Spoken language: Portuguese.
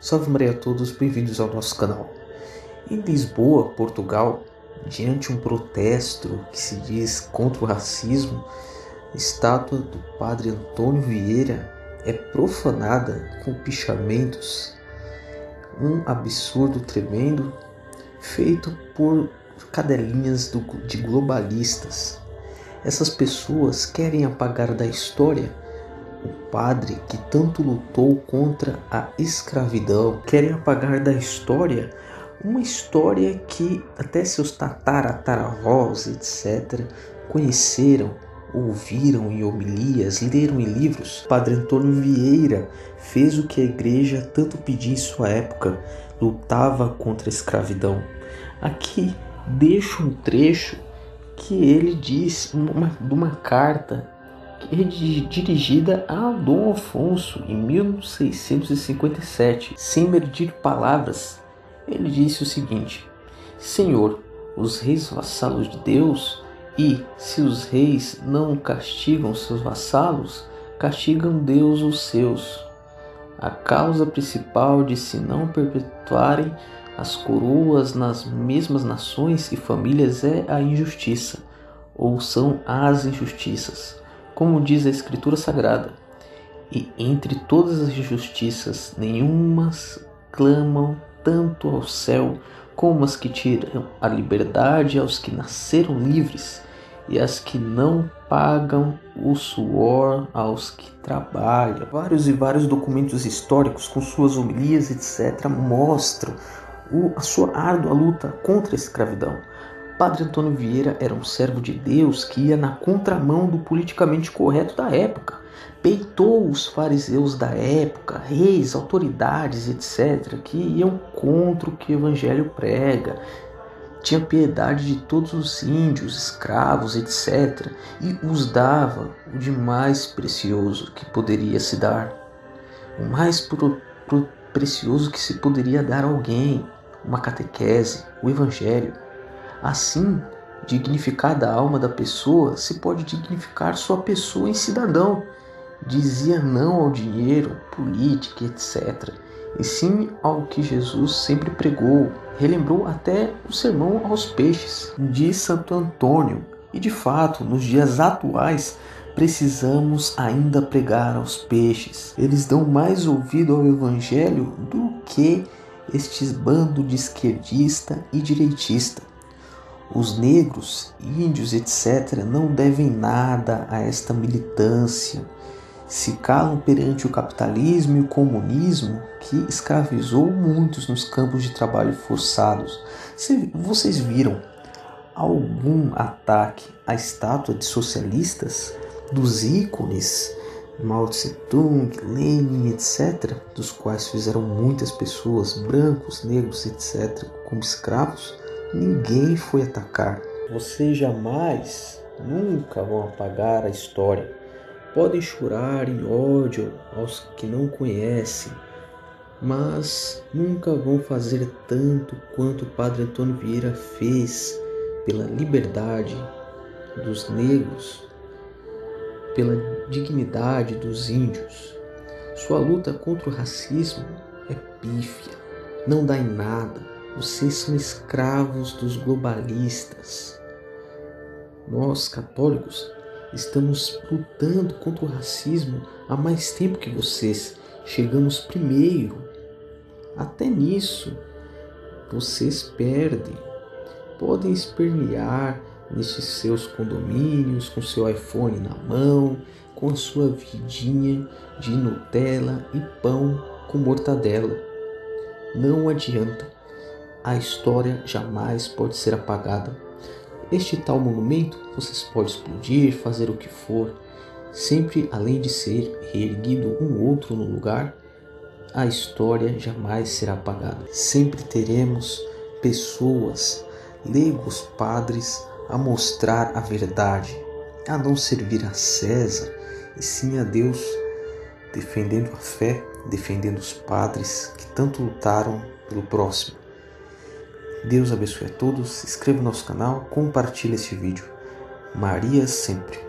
Salve Maria a todos, bem-vindos ao nosso canal. Em Lisboa, Portugal, diante um protesto que se diz contra o racismo, a estátua do padre Antônio Vieira é profanada com pichamentos. Um absurdo tremendo feito por cadelinhas de globalistas. Essas pessoas querem apagar da história o padre que tanto lutou contra a escravidão. Querem apagar da história uma história que até seus tataravós, etc., conheceram, ouviram em homilias, leram em livros. Padre Antônio Vieira fez o que a igreja tanto pedia em sua época, lutava contra a escravidão. Aqui deixo um trecho que ele diz de uma carta dirigida a Dom Afonso em 1657. Sem medir palavras, ele disse o seguinte: Senhor, os reis vassalos de Deus, e se os reis não castigam seus vassalos, castigam Deus os seus. A causa principal de se não perpetuarem as coroas nas mesmas nações e famílias é a injustiça, ou são as injustiças, como diz a Escritura Sagrada. E entre todas as injustiças, nenhumas clamam tanto ao céu como as que tiram a liberdade aos que nasceram livres, e as que não pagam o suor aos que trabalham. Vários e vários documentos históricos, com suas homilias, etc., mostram a sua árdua luta contra a escravidão. Padre Antônio Vieira era um servo de Deus que ia na contramão do politicamente correto da época. Peitou os fariseus da época, reis, autoridades, etc., que iam contra o que o evangelho prega. Tinha piedade de todos os índios, escravos, etc., e os dava o de mais precioso que poderia se dar. O mais precioso que se poderia dar a alguém, uma catequese, o evangelho. Assim, dignificada a alma da pessoa, se pode dignificar sua pessoa em cidadão. Dizia não ao dinheiro, política, etc., e sim ao que Jesus sempre pregou. Relembrou até o sermão aos peixes de Santo Antônio. E de fato, nos dias atuais, precisamos ainda pregar aos peixes. Eles dão mais ouvido ao evangelho do que estes bando de esquerdista e direitista. Os negros, índios, etc., não devem nada a esta militância. Se calam perante o capitalismo e o comunismo que escravizou muitos nos campos de trabalho forçados. Vocês viram algum ataque à estátua de socialistas, dos ícones Mao Tse-Tung, Lenin, etc., dos quais fizeram muitas pessoas, brancos, negros, etc., como escravos? Ninguém foi atacar. Vocês jamais, nunca vão apagar a história. Podem chorar em ódio aos que não conhecem, mas nunca vão fazer tanto quanto o padre Antônio Vieira fez pela liberdade dos negros, pela dignidade dos índios. Sua luta contra o racismo é pífia, não dá em nada. Vocês são escravos dos globalistas. Nós, católicos, estamos lutando contra o racismo há mais tempo que vocês. Chegamos primeiro. Até nisso, vocês perdem. Podem espernear nesses seus condomínios, com seu iPhone na mão, com a sua vidinha de Nutella e pão com mortadela. Não adianta. A história jamais pode ser apagada. Este tal monumento, vocês podem explodir, fazer o que for. Sempre, além de ser reerguido um outro no lugar, a história jamais será apagada. Sempre teremos pessoas, leigos, padres, a mostrar a verdade, a não servir a César, e sim a Deus, defendendo a fé, defendendo os padres que tanto lutaram pelo próximo. Deus abençoe a todos, inscreva no nosso canal, compartilhe este vídeo. Maria sempre!